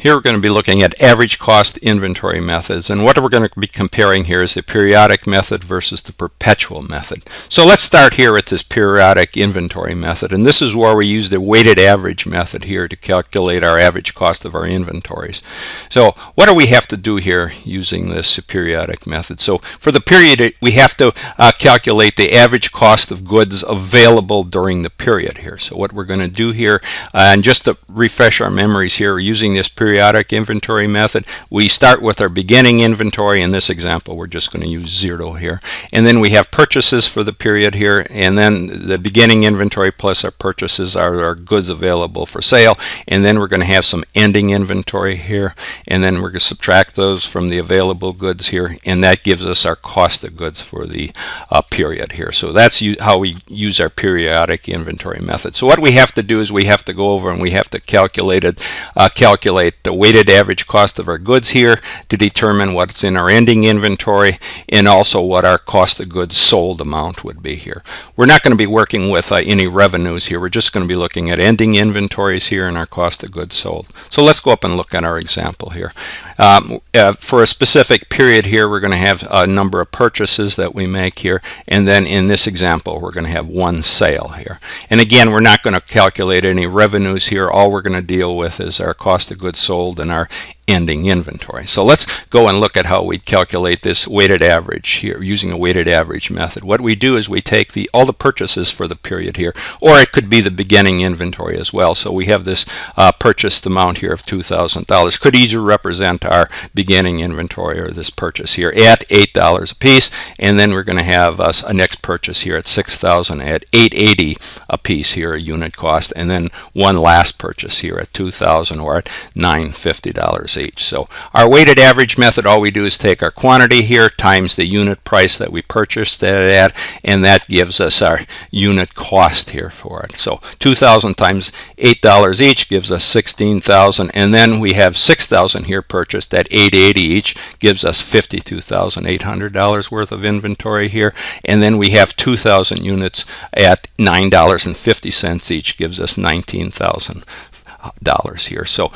Here we're going to be looking at average cost inventory methods, and what we're going to be comparing here is the periodic method versus the perpetual method. So let's start here at this periodic inventory method, and this is where we use the weighted average method here to calculate our average cost of our inventories. So what do we have to do here using this periodic method? So for the period, we have to calculate the average cost of goods available during the period here. So what we're going to do here, and just to refresh our memories here, using this periodic inventory method, we start with our beginning inventory. In this example, we're just going to use 0 here, and then we have purchases for the period here, and then the beginning inventory plus our purchases are our goods available for sale, and then we're going to have some ending inventory here, and then we're going to subtract those from the available goods here, and that gives us our cost of goods for the period here. So that's how we use our periodic inventory method. So what we have to do is we have to go over and we have to calculate the weighted average cost of our goods here to determine what's in our ending inventory, and also what our cost of goods sold amount would be here. We're not going to be working with any revenues here. We're just going to be looking at ending inventories here and our cost of goods sold. So let's go up and look at our example here. For a specific period here, we're going to have a number of purchases that we make here, and then in this example we're going to have one sale here. And again, we're not going to calculate any revenues here. All we're going to deal with is our cost of goods sold and our ending inventory. So let's go and look at how we calculate this weighted average here using a weighted average method. What we do is we take all the purchases for the period here, or it could be the beginning inventory as well. So we have this purchased amount here of $2,000. Could easily represent our beginning inventory or this purchase here at $8 a piece, and then we're going to have a next purchase here at $6,000 at $8.80 a piece here, a unit cost, and then one last purchase here at $2,000 or at $9.50 each. So our weighted average method, all we do is take our quantity here times the unit price that we purchased it at, and that gives us our unit cost here for it. So $2,000 times $8 each gives us $16,000, and then we have $6,000 here purchased at $8.80 each, gives us $52,800 worth of inventory here, and then we have 2,000 units at $9.50 each, gives us $19,000 here. So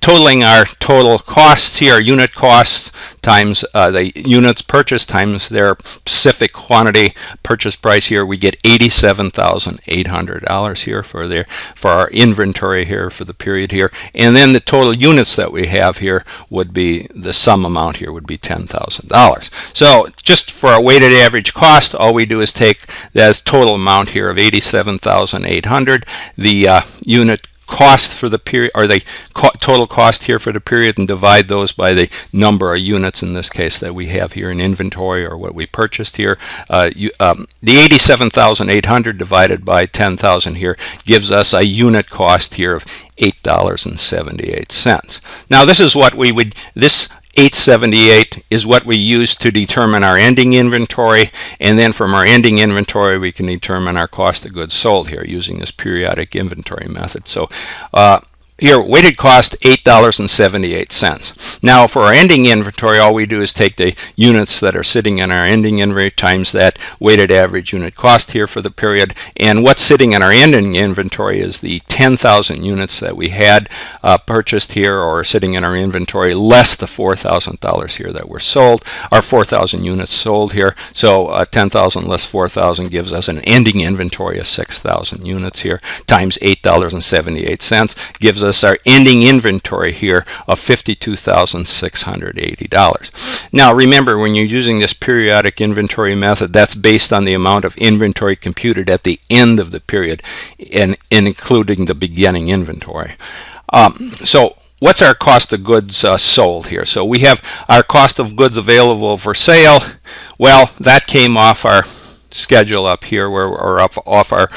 totaling our total costs here, unit costs times the units purchased times their specific quantity purchase price here, we get $87,800 here for our inventory here for the period here, and then the total units that we have here would be the sum amount here would be $10,000. So just for our weighted average cost, all we do is take that total amount here of $87,800, the unit cost for the period, or the total cost here for the period, and divide those by the number of units in this case that we have here in inventory or what we purchased here. The 87,800 divided by 10,000 here gives us a unit cost here of $8.78. Now this is what we would, this $8.78 is what we use to determine our ending inventory, and then from our ending inventory we can determine our cost of goods sold here using this periodic inventory method. So here, weighted cost $8.78. Now for our ending inventory, all we do is take the units that are sitting in our ending inventory times that weighted average unit cost here for the period, and what's sitting in our ending inventory is the 10,000 units that we had purchased here or sitting in our inventory, less the $4,000 here that were sold, or 4,000 units sold here. So 10,000 less 4,000 gives us an ending inventory of 6,000 units here, times $8.78 gives us our ending inventory here of $52,680. Now remember, when you're using this periodic inventory method, that's based on the amount of inventory computed at the end of the period, and including the beginning inventory. So what's our cost of goods sold here? So we have our cost of goods available for sale. Well, that came off our schedule up here, where we're off our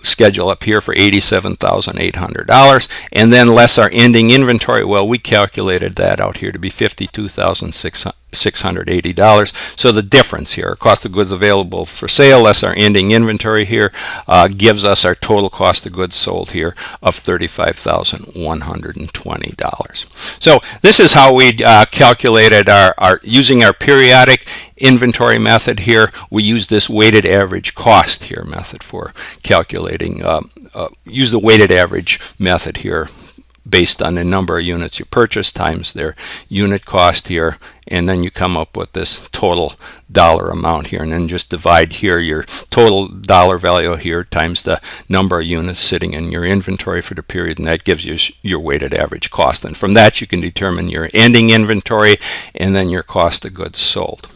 schedule up here for $87,800, and then less our ending inventory. Well, we calculated that out here to be $52,680. So the difference here, our cost of goods available for sale less our ending inventory here, gives us our total cost of goods sold here of $35,120. So this is how we calculated our using our periodic inventory method here. We use this weighted average cost here method for calculating, use the weighted average method here based on the number of units you purchase times their unit cost here, and then you come up with this total dollar amount here, and then just divide here your total dollar value here times the number of units sitting in your inventory for the period, and that gives you your weighted average cost. And from that you can determine your ending inventory and then your cost of goods sold.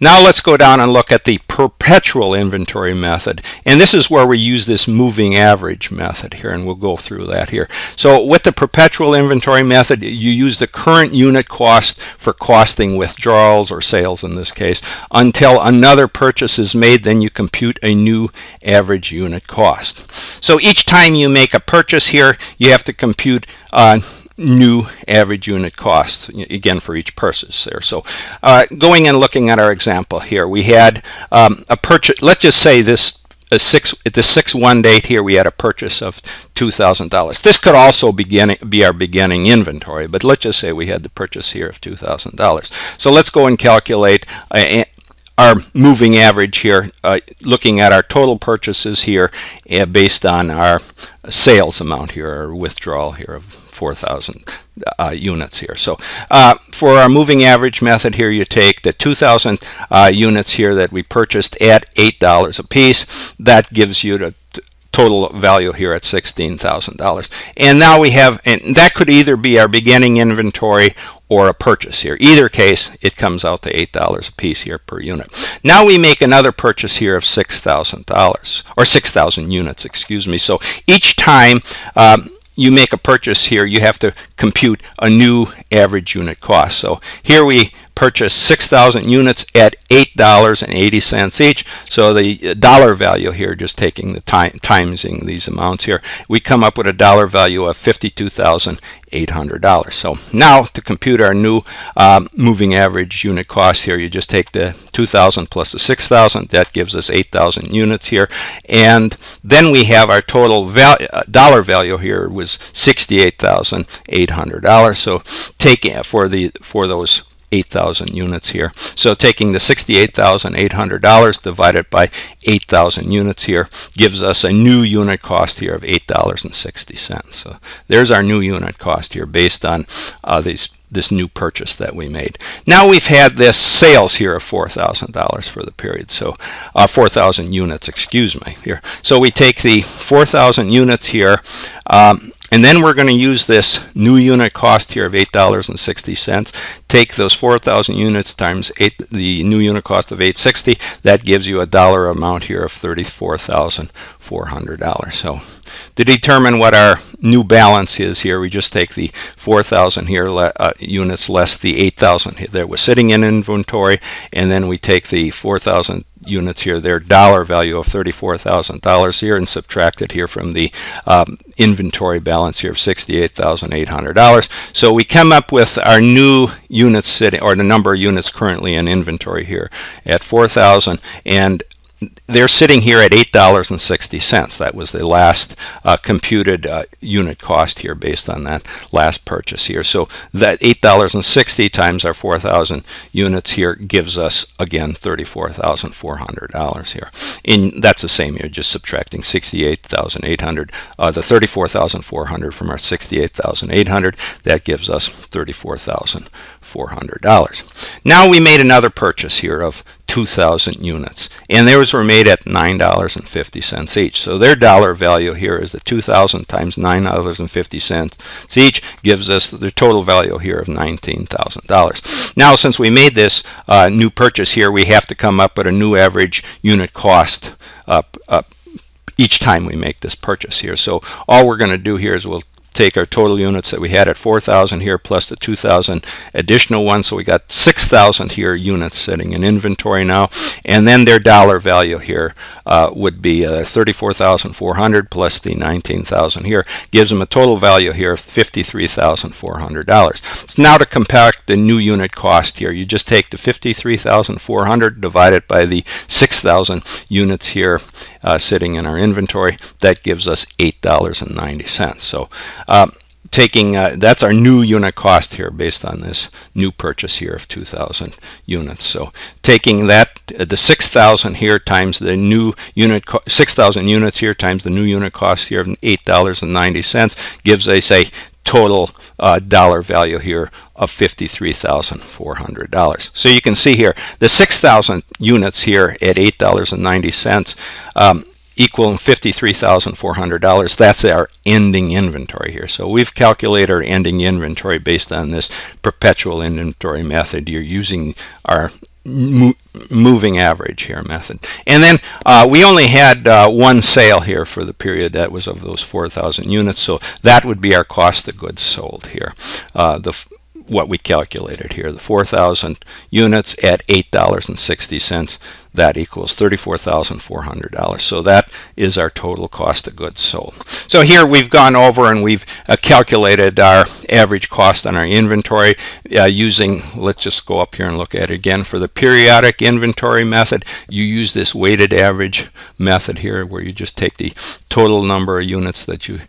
Now let's go down and look at the perpetual inventory method, and this is where we use this moving average method here, and we'll go through that here. So with the perpetual inventory method, you use the current unit cost for costing withdrawals or sales in this case until another purchase is made, then you compute a new average unit cost. So each time you make a purchase here, you have to compute new average unit costs again for each purchase there. So going and looking at our example here, we had a purchase, let's just say this at the 6/1 date here we had a purchase of $2,000. This could also be our beginning inventory, but let's just say we had the purchase here of $2,000. So let's go and calculate our moving average here, looking at our total purchases here based on our sales amount here, our withdrawal here of 4,000 units here. So for our moving average method here, you take the 2,000 units here that we purchased at $8 a piece. That gives you the total value here at $16,000. And now we have, and that could either be our beginning inventory or a purchase here. Either case, it comes out to $8 a piece here per unit. Now we make another purchase here of $6,000, or 6,000 units, excuse me. So each time you make a purchase here, you have to compute a new average unit cost. So here we purchased 6,000 units at $8.80 each. So the dollar value here, just taking the timesing these amounts here, we come up with a dollar value of $52,800. So now to compute our new moving average unit cost here, you just take the 2,000 plus the 6,000. That gives us 8,000 units here. And then we have our total value, dollar value here was $68,800. So taking for those 8,000 units here. So taking the $68,800 divided by 8,000 units here gives us a new unit cost here of $8.60. So there's our new unit cost here based on this new purchase that we made. Now we've had this sales here of $4,000 for the period. So 4,000 units, excuse me, here. So we take the 4,000 units here, and then we're going to use this new unit cost here of $8.60. Take those 4,000 units times the new unit cost of $8.60. That gives you a dollar amount here of $34,400. So to determine what our new balance is here, we just take the 4,000 here units less the 8,000 that was sitting in inventory, and then we take the 4,000 units here, their dollar value of $34,000 here, and subtract it here from the inventory balance here of $68,800. So we come up with our new units sitting, or the number of units currently in inventory here at 4,000, and they're sitting here at $8.60. That was the last computed unit cost here based on that last purchase here. So that $8.60 times our 4,000 units here gives us, again, $34,400 here. And that's the same here, just subtracting $68,800, the $34,400 from our $68,800. That gives us $34,400. Now we made another purchase here of 2,000 units, and those were made at $9.50 each. So their dollar value here is the 2,000 times $9.50 each gives us the total value here of $19,000. Now since we made this new purchase here, we have to come up with a new average unit cost each time we make this purchase here. So all we're going to do here is we'll take our total units that we had at 4,000 here plus the 2,000 additional ones, so we got 6,000 here units sitting in inventory now, and then their dollar value here would be $34,400 plus the 19,000 here gives them a total value here of $53,400. So now to compact the new unit cost here, you just take the 53,400 divided by the 6,000 units here sitting in our inventory. That gives us $8.90. So taking that's our new unit cost here based on this new purchase here of 2,000 units. So taking that the 6,000 here times the new unit 6,000 units here times the new unit cost here of $8.90 gives us a total dollar value here of $53,400. So you can see here the 6,000 units here at $8.90 equaling $53,400. That's our ending inventory here. So we've calculated our ending inventory based on this perpetual inventory method. You're using our moving average here method. And then we only had one sale here for the period. That was of those 4,000 units. So that would be our cost of goods sold here. What we calculated here, the 4,000 units at $8.60, that equals $34,400. So that is our total cost of goods sold. So here we've gone over and we've calculated our average cost on our inventory using, let's just go up here and look at it again. For the periodic inventory method, you use this weighted average method here where you just take the total number of units that you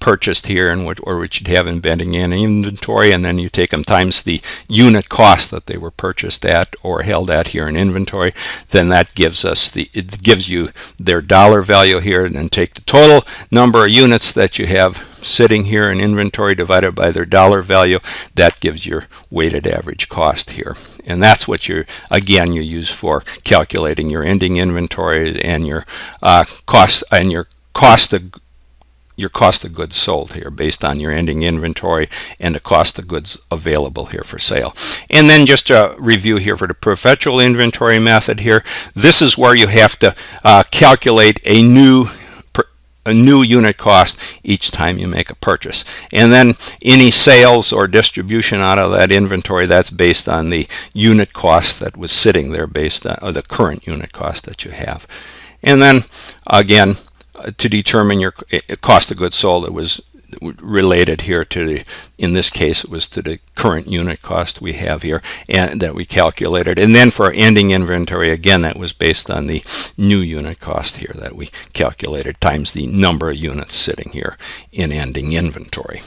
purchased here and which you have embedding in inventory, and then you take them times the unit cost that they were purchased at or held at here in inventory. Then that gives us it gives you their dollar value here, and then take the total number of units that you have sitting here in inventory divided by their dollar value. That gives your weighted average cost here, and that's what you use for calculating your ending inventory and your cost and your cost of goods sold here based on your ending inventory and the cost of goods available here for sale. And then just a review here for the perpetual inventory method here. This is where you have to calculate a new unit cost each time you make a purchase. And then any sales or distribution out of that inventory, that's based on the unit cost that was sitting there based on, or the current unit cost that you have. And then again, to determine your cost of goods sold, it was related here to the, in this case it was to the current unit cost we have here and that we calculated. And then for our ending inventory, again, that was based on the new unit cost here that we calculated times the number of units sitting here in ending inventory.